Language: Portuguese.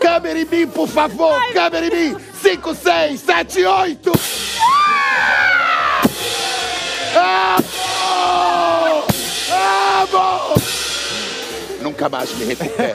Cameribi, por favor, Cameribi, 5, 6, 7, 8. Amo! Amo! Nunca mais me recuperei.